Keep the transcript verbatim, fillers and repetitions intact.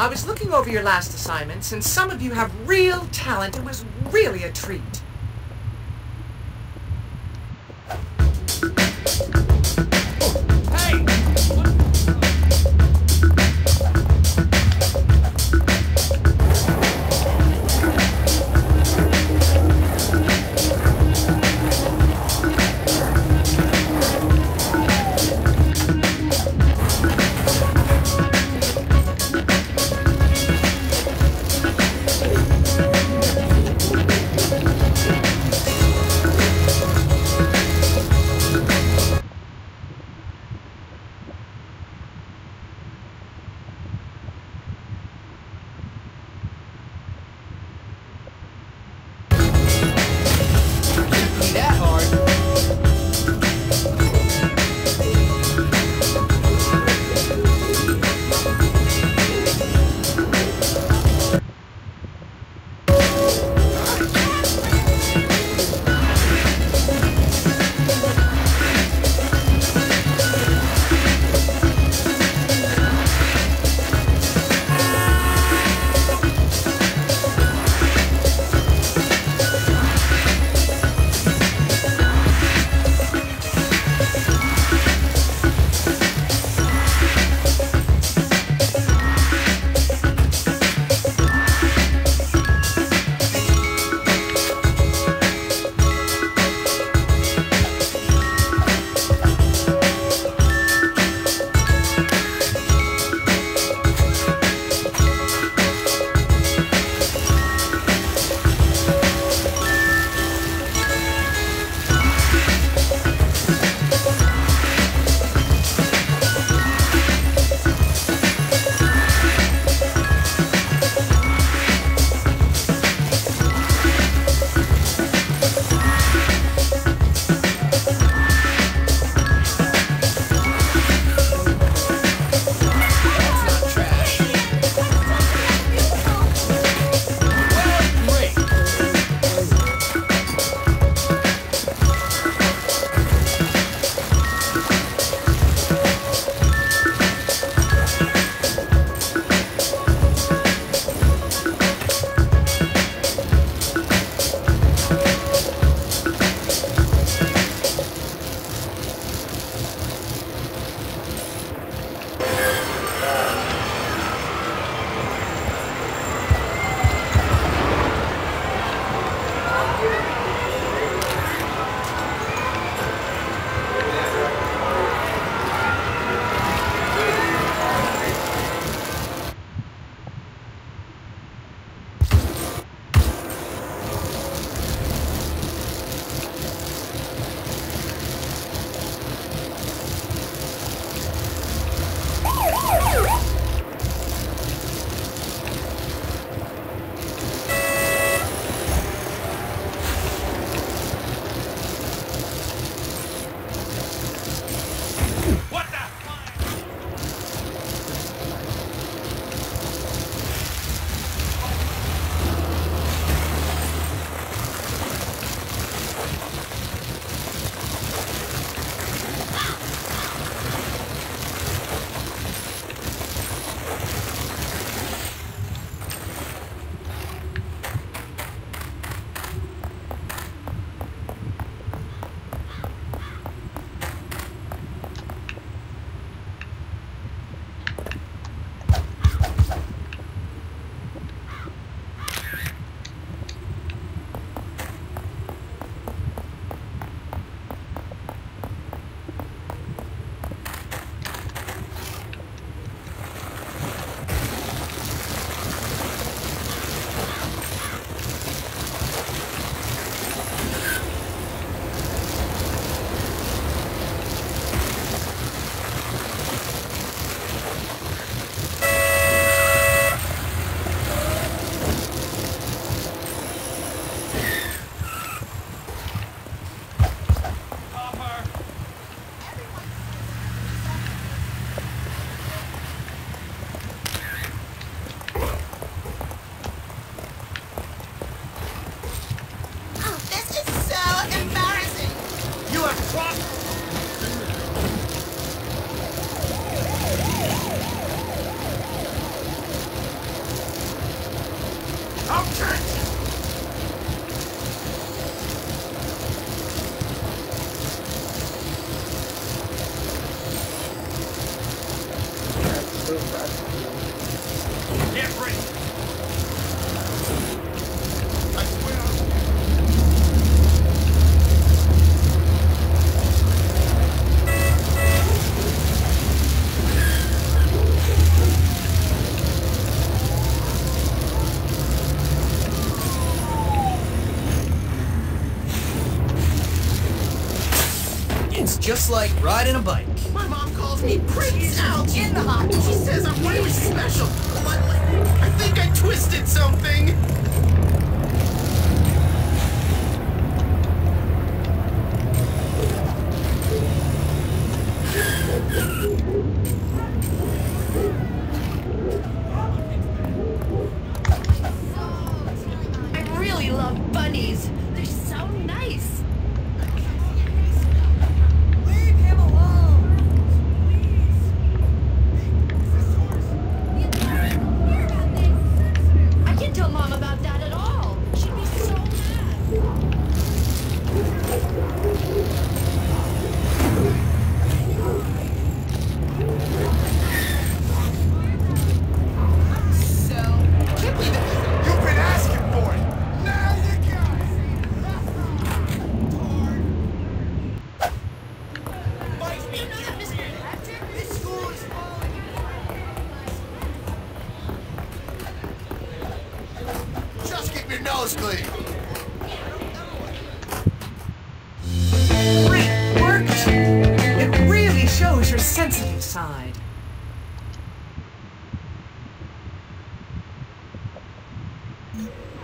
I was looking over your last assignments, and some of you have real talent. It was really a treat. Just like riding a bike. My mom calls me Prince Out in the hot. She says I'm really special, but I think I twisted something. I really love bunnies. They're so nice. Sensitive side. Mm.